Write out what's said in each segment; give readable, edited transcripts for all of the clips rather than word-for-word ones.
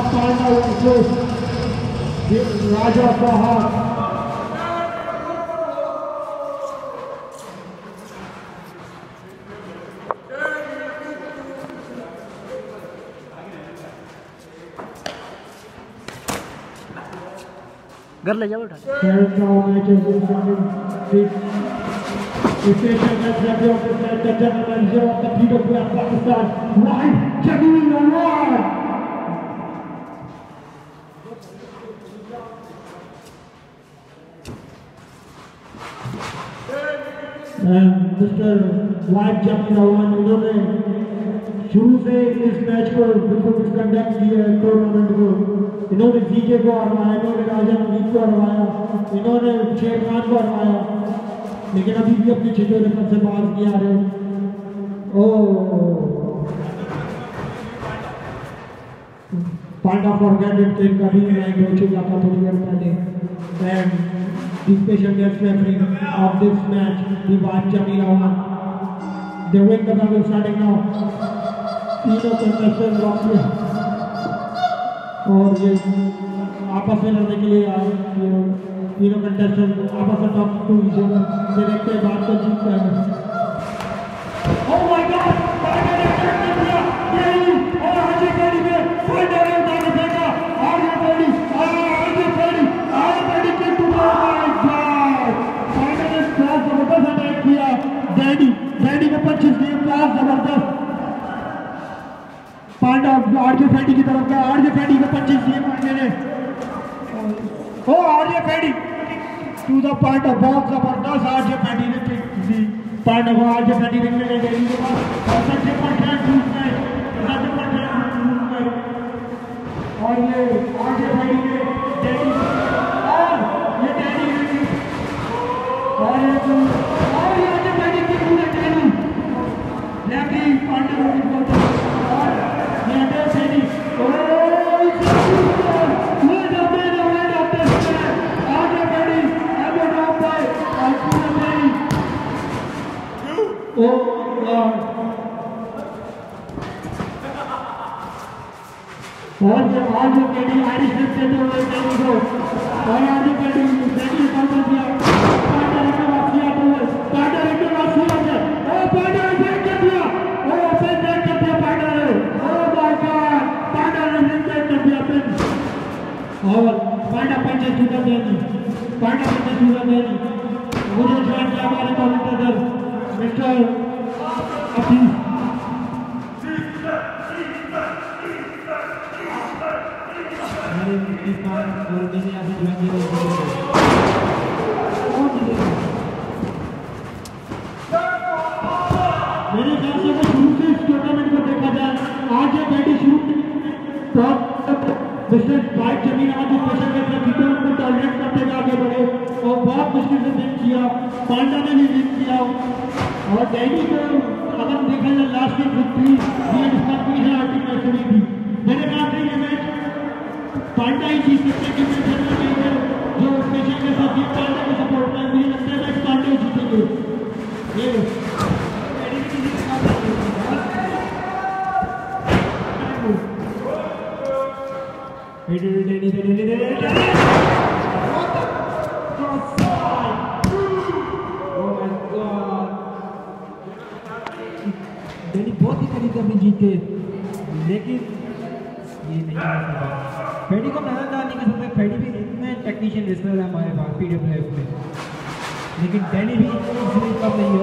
half timer into Raja Fahad. घर ले जाओ बेटा। And Mr. Live Champion Awan, उन्होंने शुरू से इस मैच को बिल्कुल कंडक्ट किया है। टूर्नामेंट को इन्होंने जीके को हराया, इन्होंने राजा नवीद को हराया, इन्होंने शेर खान को हराया, लेकिन अभी भी अपने छिटों ने सबसे बाहर किया है। ओ पांडा फॉरगेटेड टीम का भी मैच हो चुका था थोड़ी देर पहले। And the special guest referee of this match, Raja Naveed. The win column is starting now. तीनों कंटेस्टेंट ब्लॉक में और ये आपस में लड़ने के लिए तीनों कंटेस्टेंट आपस में टॉप टू जो देखते हैं बात को जीतते हैं। Oh my God! Panda ने कैच किया, ये और RJ Freddy ने फाइनल में डाल दिया। RJ Freddy के टूटा। डैडी ने 25 दिए, क्लास जबरदस्त। पांडा आरजे फैडी की तरफ गया, आरजे फैडी ने 25 दिए पांडे ने। Oh RJ फैडी to the Panda, बहुत जबरदस्त आरजे फैडी ने किक दी। पांडा को आरजे फैडी ने मिले डैडी के पास और सबसे बढ़िया शूट में और ये आरजे फैडी ने डैडी और ये डैडी ने और ये लेफ्टी पांडे को और ये है सेनी और ये डबल अटैक है आगे बड़ी एवर ऑफ बाय आईपी में। ओ और ये आगे बड़ी आईरिश से तो वो नहीं हो और आगे बड़ी सेनी कर दिया पांडे ने वापसी आता है पांडे ने वापसी आता है ओ पांडे ने और पांडा पंचे छूटा देनी, मुझे शॉट क्या मारे कॉमेंटेटर, मिस्टर अभी, मेरे मिस्टर पांड और मेरे यहाँ से बंदी रहते हैं, मेरे ख्याल से वो शुरू से इस टूर्नामेंट को देखा जाए, आज ये बैटी शूट टॉप जिससे बाइक जमीन आदि पेशा करके कीटों को टॉलरेट करते हुए आगे बढ़े और बहुत मुश्किल से विन किया। पांडा ने भी विन किया और डैनी को अगर देखा जाए लास्ट की विक्ट्री ये इसका कोई है आर्टिकल थी। मेरे ख्याल से ये मैच पांडा ही जीत सकते कि मैच चलने के लिए जो पेशा के साथ जीत पांडा को सपोर्ट में मुझे लगता है मैच पांडा ही जीतेंगे। ये जीते, लेकिन ये नहीं फैडी को नजर डाल नहीं कर सकते। फैडी भी इतने टेक्नीशियन रेसलर है हमारे पास PWF में, लेकिन डैनी भी इतनी कम नहीं हो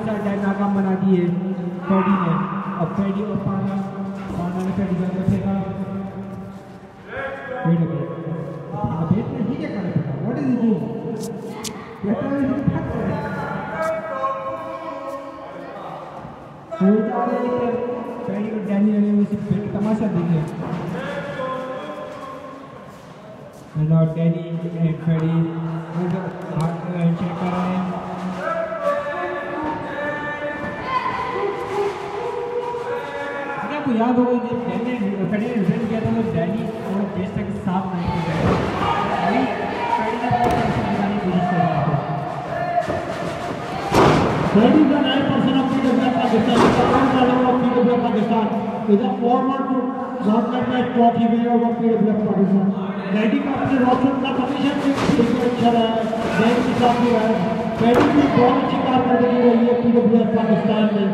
गए नाकाम बना दिए फैडी ने। अब फैडी और पाना ने फैडी का फेंका अब इतने ठीक है व्हाट इज इट तमाशा देखे। आपको याद होगा जब फैडी ने रिटर्न किया था तो डैनी और बेस तक साफ नहीं हो गया। हुआ Pakistan is a former to not like that what he will over played with Pakistan ready का अपने रोशन का कमीशन से अच्छा रहा है बैंक के साथ भी रहा है पहले भी बहुत अच्छी कार कर रही है ये पीडब्ल्यूएफ पाकिस्तान में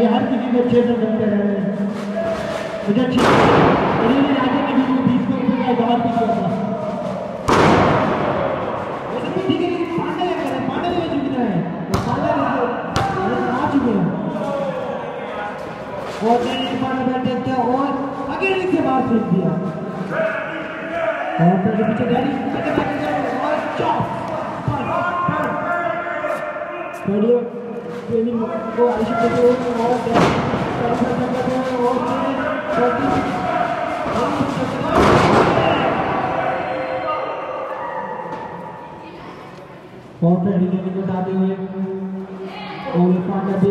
ये हर किसी को अच्छे से करते रहे हैं मुझे अच्छी उन्होंने राजा नवीद को 20 रुपए का जवाब भी दिया था और नहीं पाना बैठे थे और आगे नीचे बाहर फेंक दिया और फिर पीछे डैनी पीछे बैठ गए और चॉप पढ़ियो ट्रेनिंग को आईसी करते हो और करते करते हो और फिर डीजे के दादी हुए और पांडा भी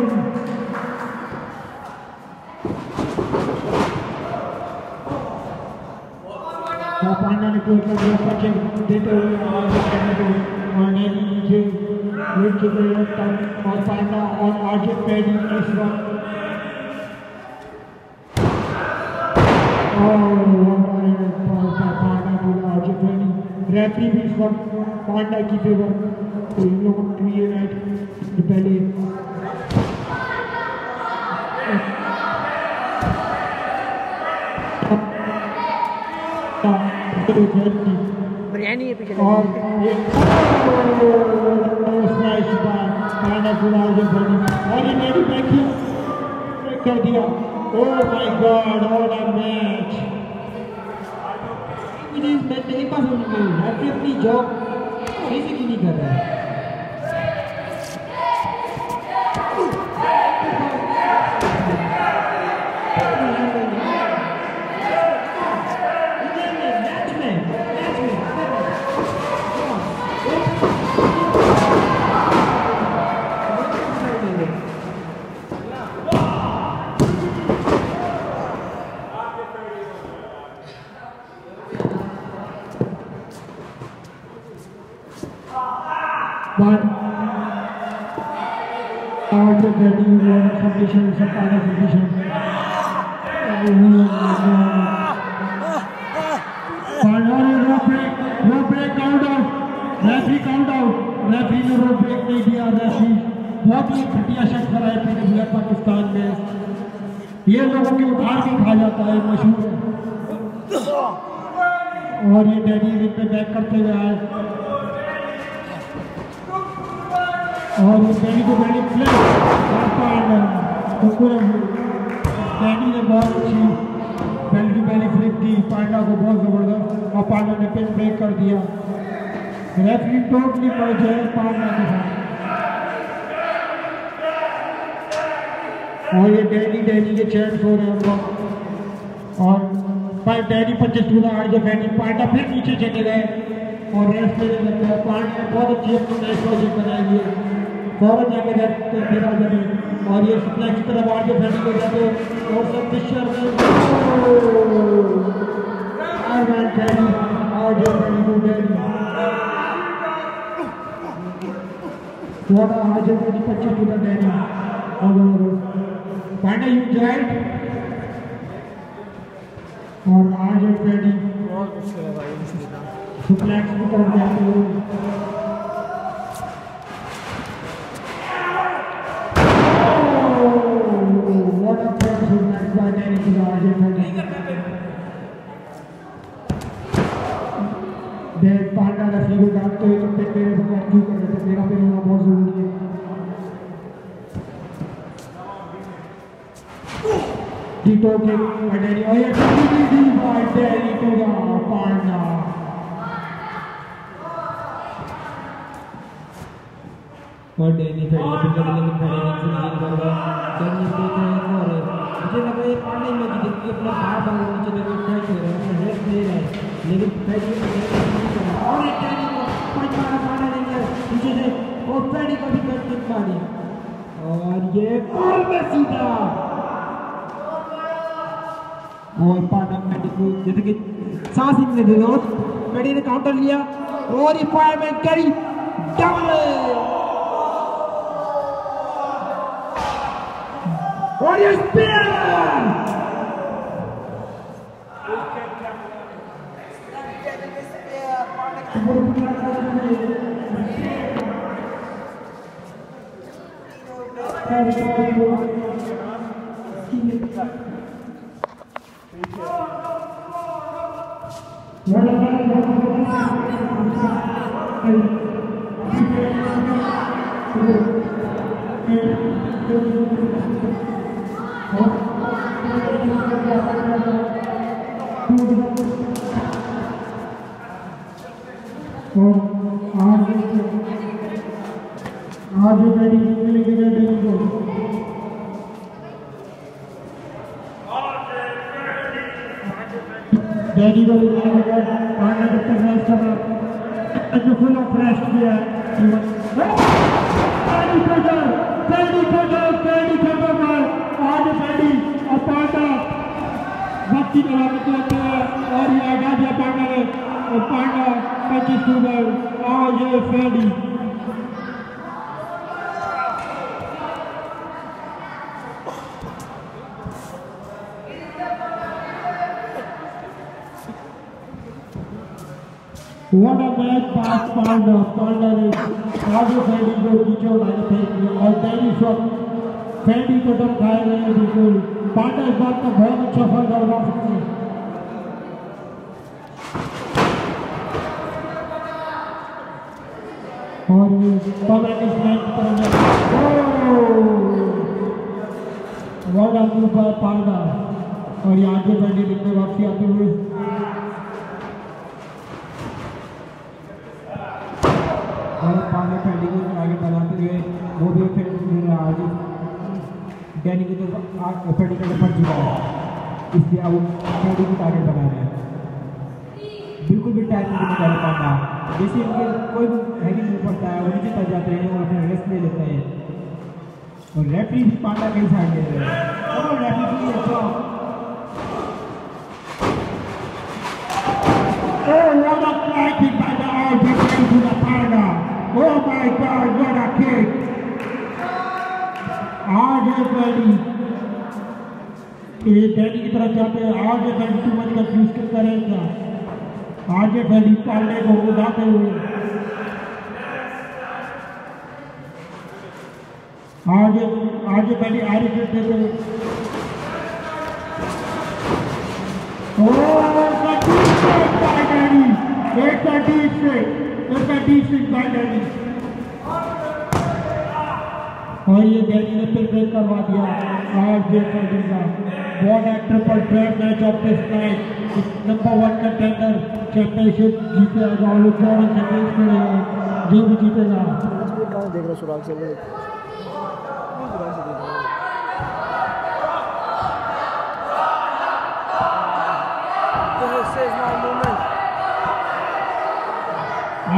पकड़ देते हुए और नीचे नीचे के लिए टाइम और पांडा और आरजे फ्रेडी इस वक्त और पांडा और आरजे फ्रेडी रेफरी भी इस वक्त पांडा की फेवर तो इन लोगों को क्लियर राइट पहले बिरयानी है पीछे और ये स्मैश बाय पांडा पूरा जो बनी और ये मेरी बैकी कर दिया oh my God what a match मुझे इस मैच में एक बार होने गई रेफरी अपनी जॉब कैसे की नहीं कर रहा है लेकिन फैडी और एक टैडी को पांच बार मारा देंगे पीछे से और फैडी को भी कर सकता है और ये और में सीधा और पांडा फैडी को जैसे कि सांस ही नहीं दे रहा फैडी ने काउंटर लिया और ये फायर में करी डबल और ये स्पियर और आज मेरी मिली गई डेली को डेली को लेने का पांडा डॉक्टर ने सब जो फुल फ्रेश किया तीन लाख और ये आजाद या पांडा 25 और ये Fady what a match pass Panda ने आज फैडी को पीछे उठाया थे और डेली शॉट फैडी को धमकाया गया बिल्कुल पांडा इस बात का बहुत अच्छा फल करवा सकते हैं और वर्ल्ड आदमी पर पांडा और ये आगे फैडी में वापसी आते हुए और पांडा फैडी को आगे बढ़ाते हुए वो भी फिर आगे डैनी की तरफ आग फैडी का लपट चुका है इसलिए अब फैडी को टारगेट बना रहे हैं बिल्कुल भी टाइम नहीं निकाल पाता जैसे इनके कोई हैंगिंग नहीं पड़ता है वो नीचे तक जाते हैं और अपने रेस्ट ले लेते हैं और रेफरी भी पांडा कहीं साइड ले रहे हैं और रेफरी के लिए अच्छा oh what a kick by the out back to the Panda oh my God what a kick RJ Fady ये डैनी की तरफ जाते हैं आरजे फैडी टू मच कंफ्यूज करता रहेगा आरजे फैडी पांडे को उठाते हुए आरजे फैडी आरिफ देते हुए एक डैनी और ये डैनी ने फिर ब्रेक करवा दिया आरजे फैडी का what a triple threat match of this night number 1 contender championship जीतेगा और लोग और चैंपियंस बनेगा जो भी जीतेगा कहां देख रहा सुराग से वो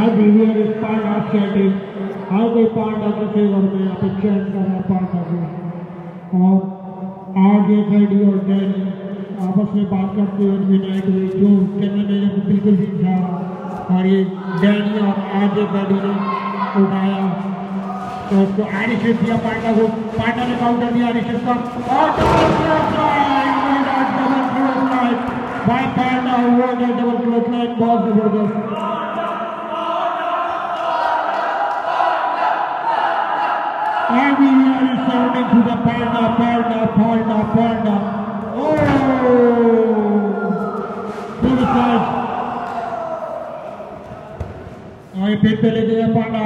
आज वीडियो इस पार्ट ऑफ चैटिंग हर कोई पांडा के फेवर में यहाँ पे चैन कर रहा है पांडा को और आरजे फैडी और डैनी आपस में बात करते हुए यूनाइट हुई जो कैमरे मेरे को बिल्कुल भी था और ये डैनी और आरजे फैडी ने उठाया तो उसको आरिशिप दिया पांडा को पांडा ने काउंटर दिया आरिशिप का डबल क्लोज लाइन बहुत जबरदस्त Every year is turning to the Parna. Oh! To the side. I picked the leg of Parna.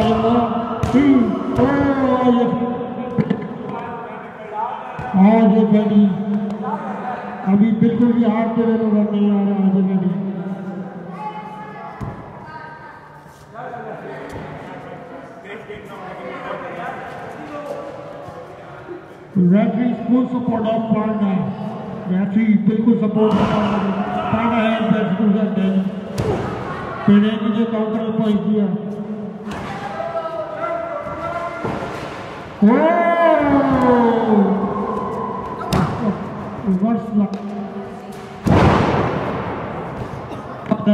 Aaj Freddy. अभी बिल्कुल भी हाथ पे नहीं लग रहा है आज Freddy. Referee full support of Parna. Referee बिल्कुल support Parna है बिल्कुल तेरे मुझे काउंटर पॉइंट दिया। रिवर्स लग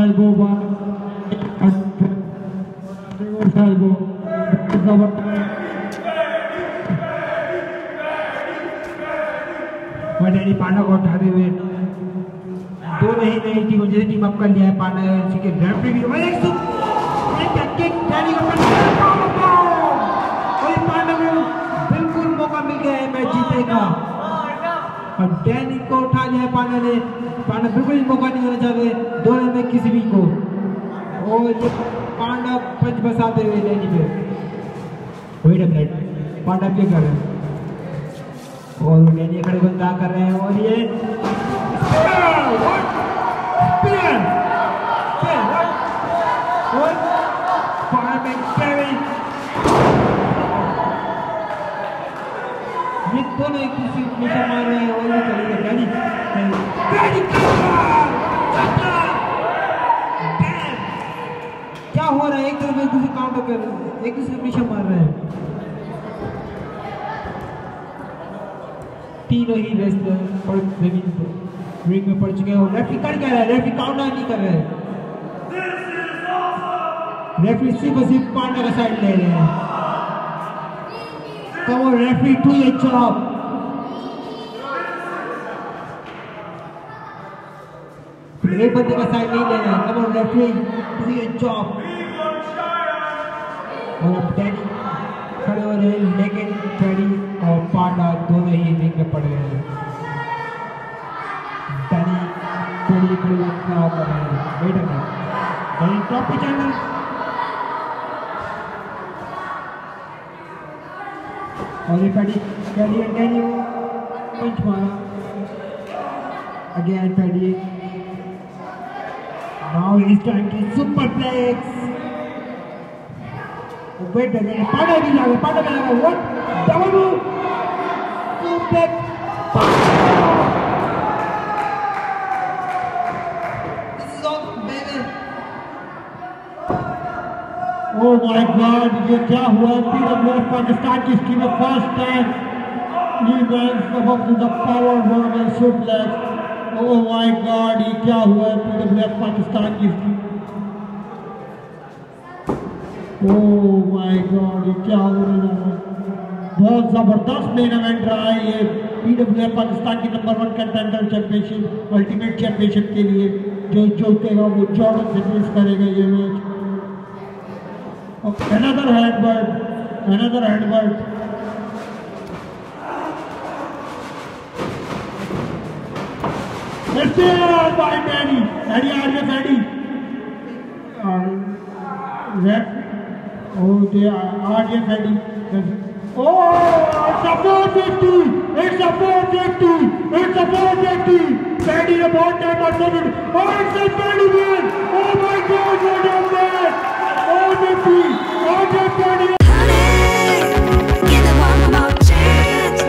एल्बो बार रिवर्स एल्बो डैनी पांडा को उठाते हुए दो नहीं नई टीमों जैसे टीम अप कर लिया है पांडा एजेंसी के ग्रैंड प्री भी एक सौ किक डैनी को और पांडा को बिल्कुल मौका मिल गया है मैच जीतने का और डैनी को उठा लिया है पांडा ने। पांडा बिल्कुल मौका नहीं देना चाहते दोनों में किसी भी को और पांडा पंच बसाते हुए डैनी पे वही डबलेट पांडा पे कर रहे हैं और डैनी खड़े को इंतजार कर रहे हैं और ये दोनों एक दूसरे निशा मार रहे हैं और ये चली गई डैनी क्या हो रहा है एक तरफ एक दूसरे काउंटर कर रहे हैं एक दूसरे निशा मार रहे हैं तीनों ही व्यस्त और जमीन पर रिंग में पड़ चुके हैं। रेफरी कर क्या रहा है रेफरी काउंटर नहीं कर रहे हैं रेफरी सिर्फ और सिर्फ पांडा का साइड ले रहे हैं। Come on referee do your job एक बंदे का साइड नहीं ले रहे हैं। Come on referee do your job और अब डैनी खड़े हो रहे हैं लेकिन डैनी और पांडा दोनों ही रिंग में पड़ रहे हैं। डैनी थोड़ी खड़ी लगता होता है wait a minute Danny top पे चल रहा और ये Fady carry and Danny punch मारा again फैडी now is time to superplex wait again Panda भी लगा what double Oh my God! ये क्या हुआ? PWF पाकिस्तान की हिस्ट्री में first time Oh my God! ये क्या हुआ? PWF पाकिस्तान की हिस्ट्री Oh my God! ये क्या हो रहा है? बहुत जबरदस्त मेन इवेंट रहा है ये PWF पाकिस्तान की number 1 contender championship ultimate championship के लिए जो जीतेगा वो जॉर्डन से फेस करेगा ये मैच। और another handball by Danny RJ फैडी RJ Fady Oh, it's a 450! It's a 450! It's a 450! Freddy the ball time or something! Oh, it's a Freddy win! Oh my God, what a match! 450! What a Freddy! Honey, give them one more chance.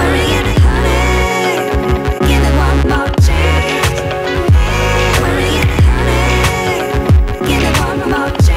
We're in it, honey. Give them one more chance. We're in it, honey. Give them one more chance.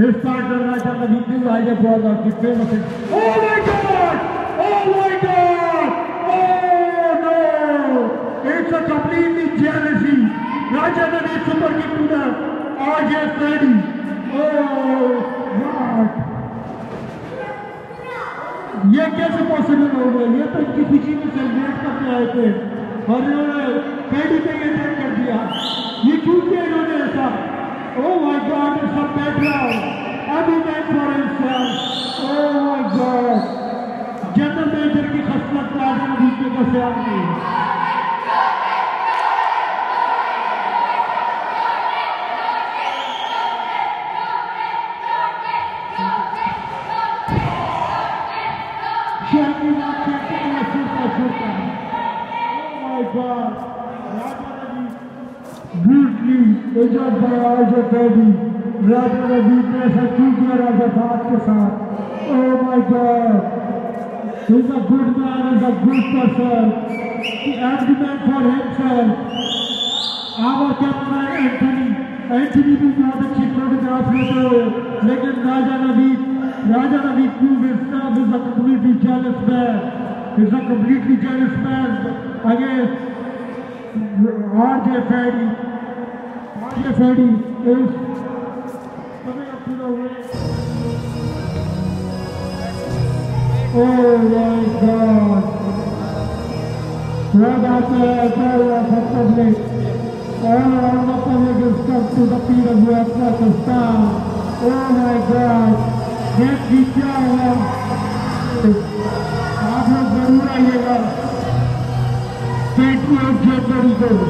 His partner Raja Naveed is RJ Freddy, the famous. Oh my God! Oh my God! Oh no! It's a completely jealousy. Raja Naveed super kick to the RJ Freddy. Oh God! ये कैसे possible हो गया? ये तो इनकी खुशी में celebrate करने आए थे और इन्होंने Faddy पे ये attack कर दिया. ये क्यों किया इन्होंने ऐसा? Oh my God, it's a background. Abhi made for himself. Oh my God. General Major ki khaslat Raja Naveed ke kasyam mein. Oh my God. Raja Naveed. Beautifully injured by RJ Freddy. Raja Naveed ने ऐसा क्यों किया राजा बात के साथ? Oh my God, he's a good man, he's a good person. He every man for himself. Our captain Anthony भी बहुत अच्छी फोटोग्राफ लेते हो, लेकिन Raja Naveed proves himself is a completely jealous man. He's a completely jealous man against RJ Freddy. RJ Freddy is oh my God! Red after PWF all around the public is stuck to the PWF versus town. Oh my God! Get the power! आप लोग जरूर आइएगा. Thank you, everybody.